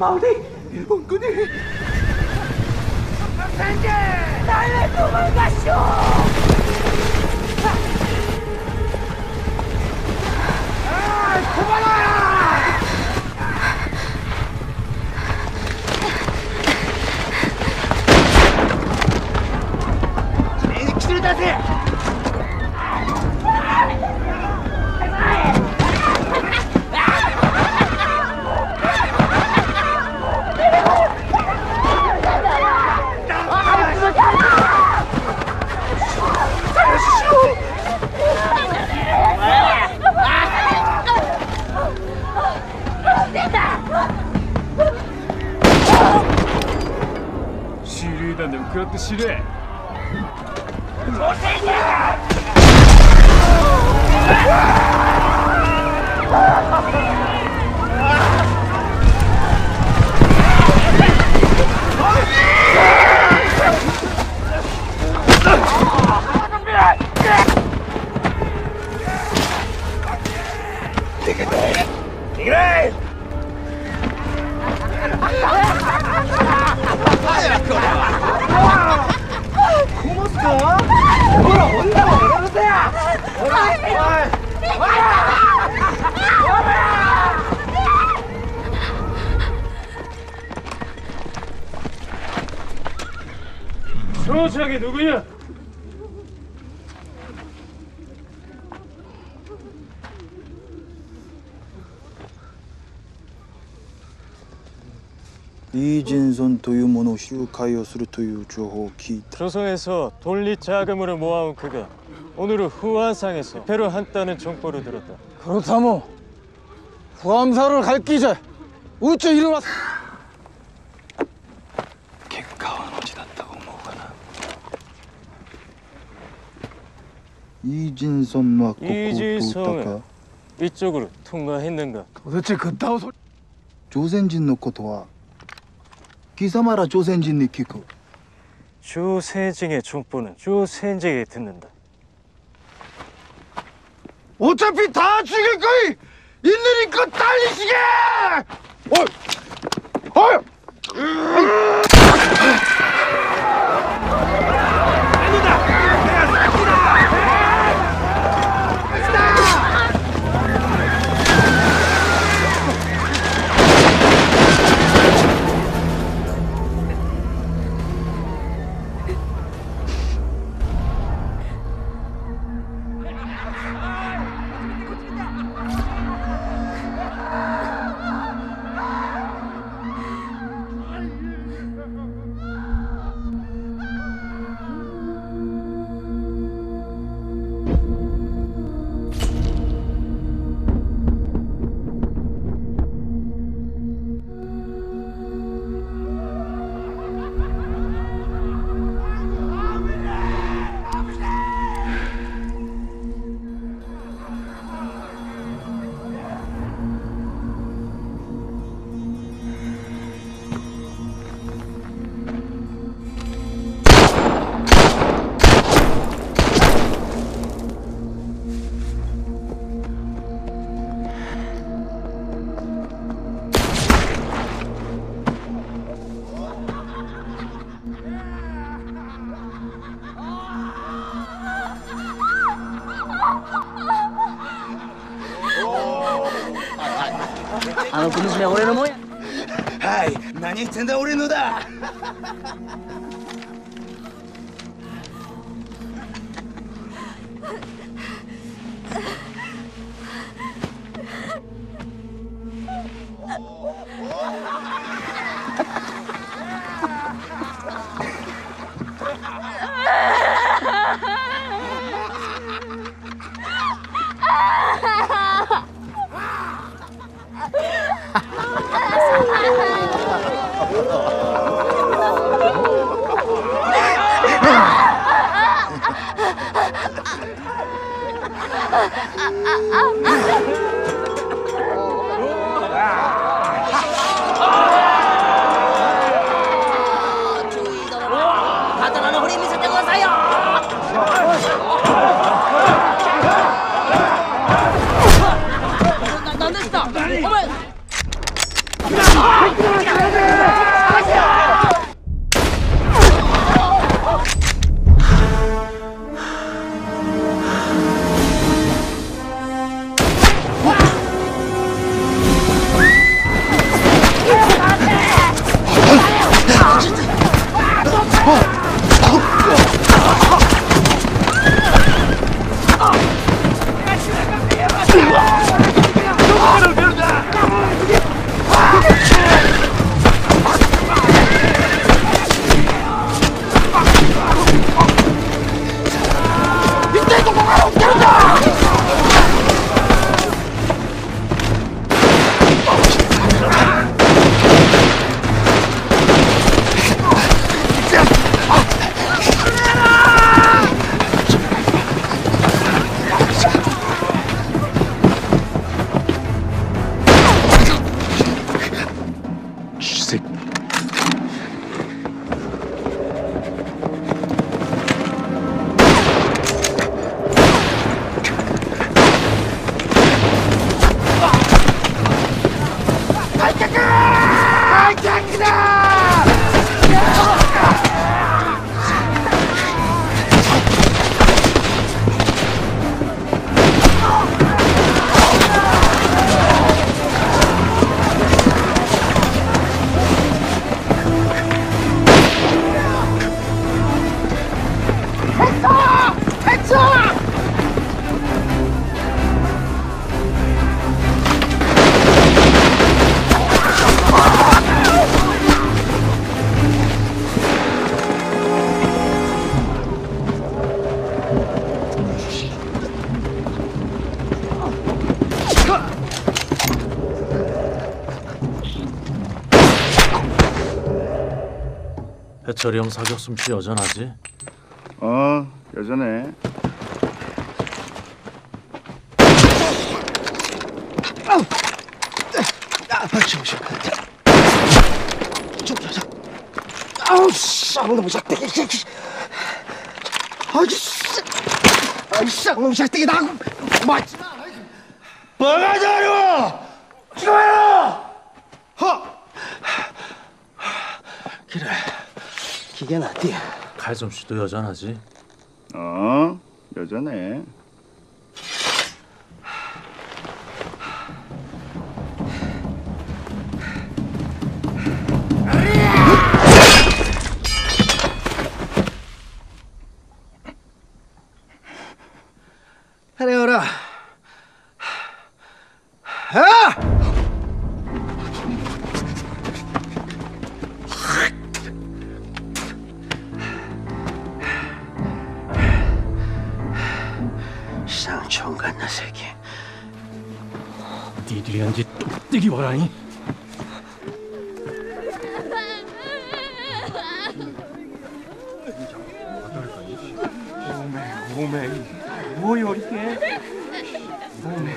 마을에 일본군이. 선생님! 빨리 도망가시오! 아, 도망가! 제일 그렇듯 싫어해. 저게 누구냐? 이진손 도유모노 슈카이오 스루토유 조호 기타. 조선에서 돈리 자금으로 모아온 그가 오늘 후한상에서 배로 한다는 정보를 들었다. 그렇다모. 후암사를 갈기자 우쭈 이리 왔. 이진손 맞고 이지성은 이쪽으로 통과했는가? 도대체 그따오 소리... 조센진 의 것과 기사마라 조센진이 키고 조세징의 정보는 조센징이 듣는다. 어차피 다 죽일 거이! 인느니까 달리시게! 어이! 어이! 진짜 우리 누다. 나 해철이 형 사격 솜씨 여전하지? 여전해. 이게 나띠. 칼솜씨도 여전하지? 여전해. 하래오라. 아! 처음 갔나 새끼. 니들이 한지 똑뜨기 와라니. 오메 뭐여 이게. 손님,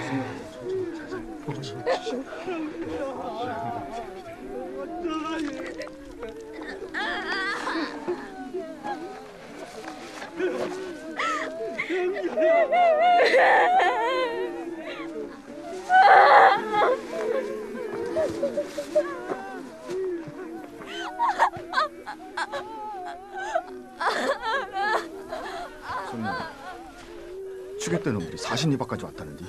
추격된 놈들이 사신리밖까지 왔다는데.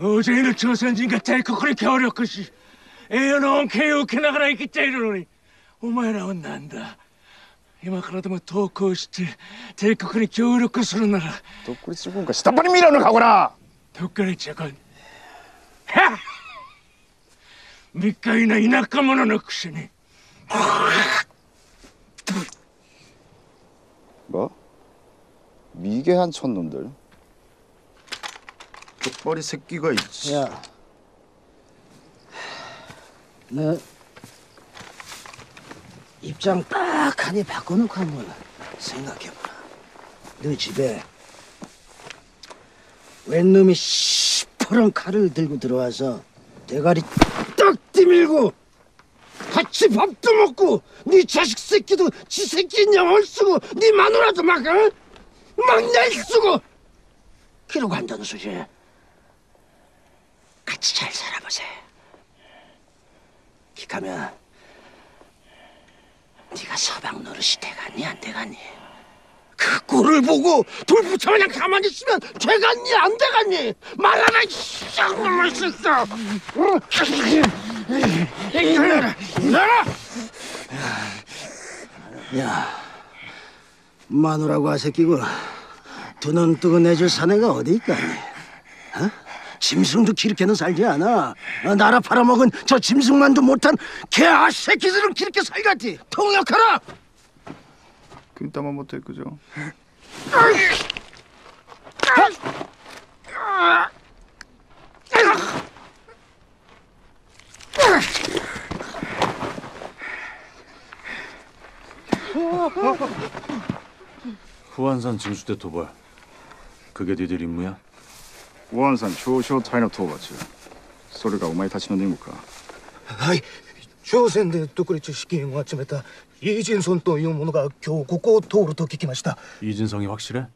어제는 조선진과 대국군이 겨울였것이 에어놓은 개욕해 나가라 했기 때문에 오마이라온 난다. 今からでも投降して帝国に協力するならどっかに違う。どっかに違う。はっ！未開な田舎者のくせに。뭐？미개한 촌놈들. 족벌이 새끼가 있지. 야, 너 입장 딱하니 바꿔놓고 한번 생각해보라. 너 집에 웬 놈이 시퍼런 칼을 들고 들어와서 대가리 딱 뒤밀고 같이 밥도 먹고 네 자식 새끼도 지 새끼 영혼 쓰고 네 마누라도 막 날 쓰고 그러고 한다는 소리야. 같이 잘 살아보세. 기카면 네가 서방 노릇이 돼갔니 안 돼갔니? 그 꼴을 보고 불붙여 그냥 가만히 있으면 돼갔니 안 돼갔니? 말하라 이 쌍놈의 새끼야. 일어나. 야, 마누라고 아새끼고 두 눈 뜨고 내줄 사내가 어디 있겠니? 어? 짐승도 기르게는 살지 않아. 나라 팔아먹은 저 짐승만도 못한 개 아새끼들은 기르게 살겠지. 통역하라. 균따만 못해 그죠? 후한산 진수대 도발, 그게 니들 임무야? 후한산 조쇼 타이너 토바츠 소리가 오마이 다치는 데무가. 아이, 조선대 독립지 시기에 왔지만다 이진선 또 이 모노가 겨우 고고 도로 도끼기마시다. 이진성이 확실해?